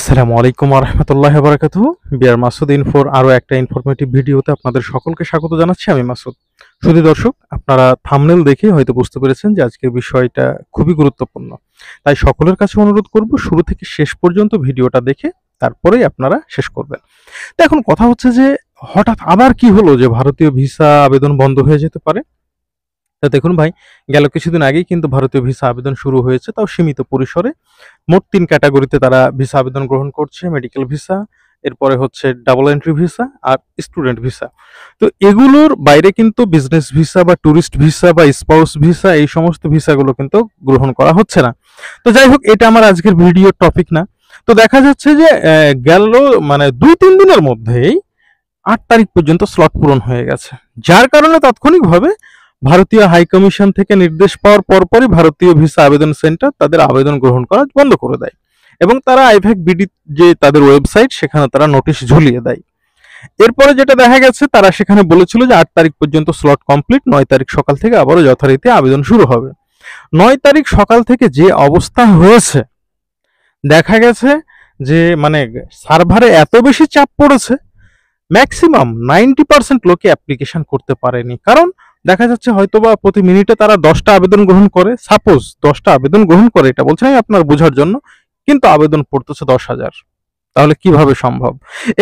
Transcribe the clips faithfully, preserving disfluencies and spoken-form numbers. আসসালামু আলাইকুম ওয়া রাহমাতুল্লাহি ওয়া বারাকাতুহু। বিআর মাসুদ ইনফোর আরও একটা ইনফরমেটিভ ভিডিওতে আপনাদের সকলকে স্বাগত জানাচ্ছি। আমি মাসুদ। শুধু দর্শক, আপনারা থাম্বনেল দেখে হয়তো বুঝতে পেরেছেন যে আজকের বিষয়টা খুবই গুরুত্বপূর্ণ, তাই সকলের কাছে অনুরোধ করব শুরু থেকে শেষ পর্যন্ত ভিডিওটা দেখে তারপরেই আপনারা শেষ করবেন। তো এখন কথা হচ্ছে যে হঠাৎ আবার কি হলো যে ভারতীয় ভিসা আবেদন বন্ধ হয়ে যেতে পারে? তা দেখুন ভাই, গেল কিছুদিন আগেই কিন্তু ভারতীয় ভিসা আবেদন শুরু হয়েছে, তাও সীমিত পরিসরে। মোট তিন ক্যাটাগরিতে তারা ভিসা আবেদন গ্রহণ করছে, মেডিকেল ভিসা, এরপরে হচ্ছে ডাবল এন্ট্রি ভিসা আর স্টুডেন্ট ভিসা। তো এগুলোর বাইরে কিন্তু বিজনেস ভিসা বা ট্যুরিস্ট ভিসা বা স্পাউস ভিসা, এই সমস্ত ভিসাগুলো কিন্তু গ্রহণ করা হচ্ছে না। তো যাই হোক, এটা আমার আজকের ভিডিও টপিক না। তো দেখা যাচ্ছে যে গেল মানে দুই তিন দিনের মধ্যেই আট তারিখ পর্যন্ত স্লট পূরণ হয়ে গেছে, যার কারণে তাৎক্ষণিকভাবে ভারতীয় হাই কমিশন থেকে নির্দেশ পাওয়ার পরপরই ভারতীয় ভিসা আবেদন সেন্টার তাদের আবেদন গ্রহণ করা বন্ধ করে দেয় এবং তারা আইভ্যাক বিডি যে তাদের ওয়েবসাইট, সেখানে তারা নোটিশ ঝুলিয়ে দেয়। এরপরে যেটা দেখা গেছে, তারা সেখানে বলেছিল যে আট তারিখ পর্যন্ত স্লট কমপ্লিট, নয় তারিখ সকাল থেকে আবারও যথারীতি আবেদন শুরু হবে। নয় তারিখ সকাল থেকে যে অবস্থা হয়েছে, দেখা গেছে যে মানে সার্ভারে এত বেশি চাপ পড়েছে, ম্যাক্সিমাম নাইনটি পার্সেন্ট লোকে অ্যাপ্লিকেশন করতে পারেনি। কারণ দেখা যাচ্ছে হয়তোবা প্রতি মিনিটে তারা দশটা আবেদন গ্রহণ করে, সাপোজ দশটা আবেদন গ্রহণ করে, এটা বলছি আমি আপনার বোঝার জন্য, কিন্তু আবেদন পড়তেছে দশ হাজার। তাহলে কিভাবে সম্ভব?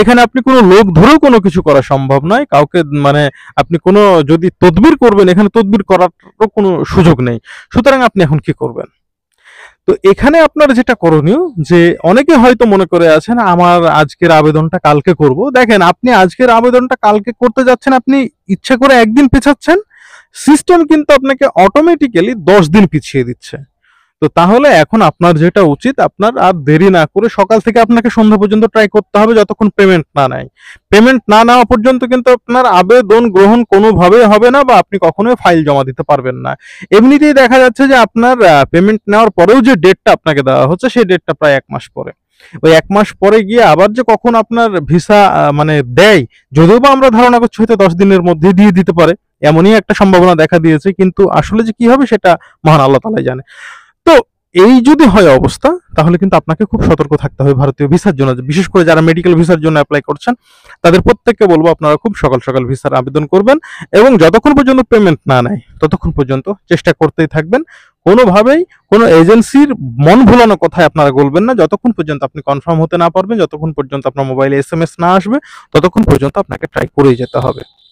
এখানে আপনি কোনো লোক ধরেও কোনো কিছু করা সম্ভব নয়, কাউকে মানে আপনি কোনো যদি তদবির করবেন, এখানে তদবির করারও কোনো সুযোগ নেই। সুতরাং আপনি এখন কি করবেন? তো এখানে আপনার যেটা করণীয়, যে অনেকে হয়তো মনে করে আছেন আমার আজকের আবেদনটা কালকে করব। দেখেন, আপনি আজকের আবেদনটা কালকে করতে যাচ্ছেন, আপনি ইচ্ছা করে একদিন পেছাচ্ছেন, সিস্টেম কিন্তু আপনাকে অটোমেটিক্যালি দশ দিন পিছিয়ে দিচ্ছে। তো তাহলে এখন আপনার যেটা উচিত, আপনার আর দেরি না করে সকাল থেকে আপনাকে সন্ধ্যা পর্যন্ত ট্রাই করতে হবে, যতক্ষণ পেমেন্ট না নেয়। পেমেন্ট না নেওয়া পর্যন্ত কিন্তু আপনার আবেদন গ্রহণ কোনোভাবেই হবে না, বা আপনি কখনোই ফাইল জমা দিতে পারবেন না। এমনিতেই দেখা যাচ্ছে যে আপনার পেমেন্ট নেওয়ার পরেও যে ডেটটা আপনাকে দেওয়া হচ্ছে, সেই ডেটটা প্রায় এক মাস পরে। ওই এক মাস পরে গিয়ে আবার যে কখন আপনার ভিসা মানে দেয়, যদিও বা আমরা ধারণা করছি হয়তো দশ দিনের মধ্যে দিয়ে দিতে পারে, এমনই একটা সম্ভাবনা দেখা দিয়েছে, কিন্তু আসলে যে কি হবে সেটা মহান আল্লাহ তাআলাই জানে। তো এই যদি হয় অবস্থা, তাহলে কিন্তু আপনাকে খুব সতর্ক থাকতে হবে ভারতীয় ভিসার জন্য। বিশেষ করে যারা মেডিকেল ভিসার জন্য অ্যাপ্লাই করছেন, তাদের প্রত্যেককে বলবো আপনারা খুব সকাল সকাল ভিসার আবেদন করবেন, এবং যতক্ষণ পর্যন্ত পেমেন্ট না নেয় ততক্ষণ পর্যন্ত চেষ্টা করতেই থাকবেন। কোনোভাবেই কোনো এজেন্সির মন ভোলানো কথায় আপনারা বলবেন না, যতক্ষণ পর্যন্ত আপনি কনফার্ম হতে না পারবেন, যতক্ষণ পর্যন্ত আপনার মোবাইলে এস এম এস না আসবে, ততক্ষণ পর্যন্ত আপনাকে ট্রাই করেই যেতে হবে।